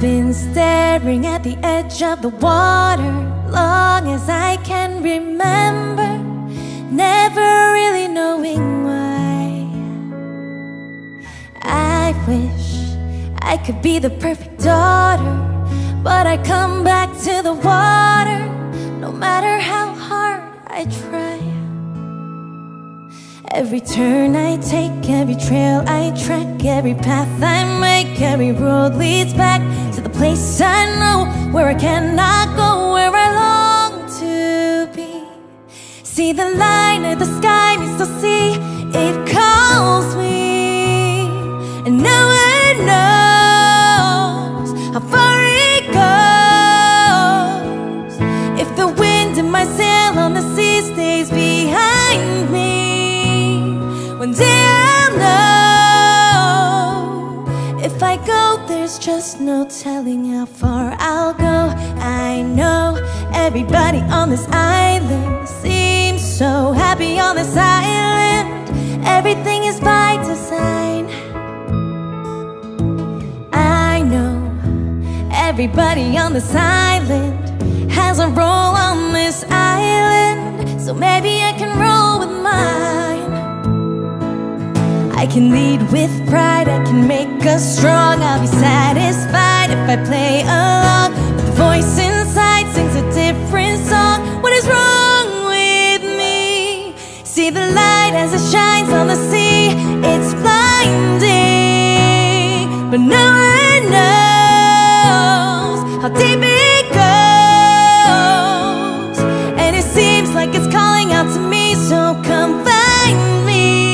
been staring at the edge of the water long as I can remember, never really knowing why. I wish I could be the perfect daughter, but I come back to the water no matter how hard I try. Every turn I take, every trail I track, every path I make, every road leads back to the place I know, where I cannot go, where I long to be. See the line at the sky meets the sea, it calls me, and now it knows how far it goes. If the wind in my sail on the sea stays behind me, one day I'll know. If I go, there's just no telling how far I'll go. I know everybody on this island seems so happy on this island. Everything is by design. I know everybody on this island has a role on this island, so maybe I can roll with mine. I can lead with pride, I can make us strong. I'll be satisfied if I play along, but the voice inside sings a different song. What is wrong with me? See the light as it shines on the sea, it's blinding, but no one knows how deep it goes. And it seems like it's calling out to me, so come find me.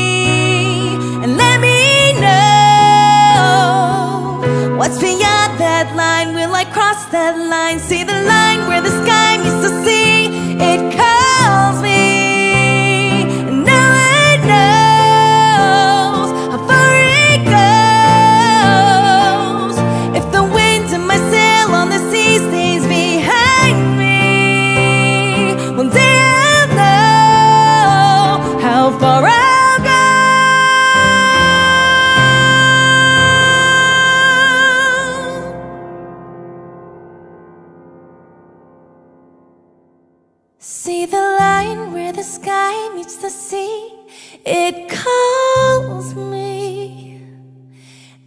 What's beyond that line? Will I cross that line? See the line where the sky meets the sea, it calls me, and now it knows how far it goes. If the wind in my sail on the sea stays behind me, one day I'll know how far I the sea, it calls me,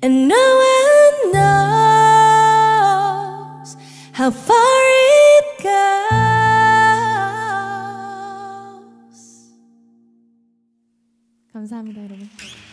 and no one knows how far it goes. 감사합니다, 여러분.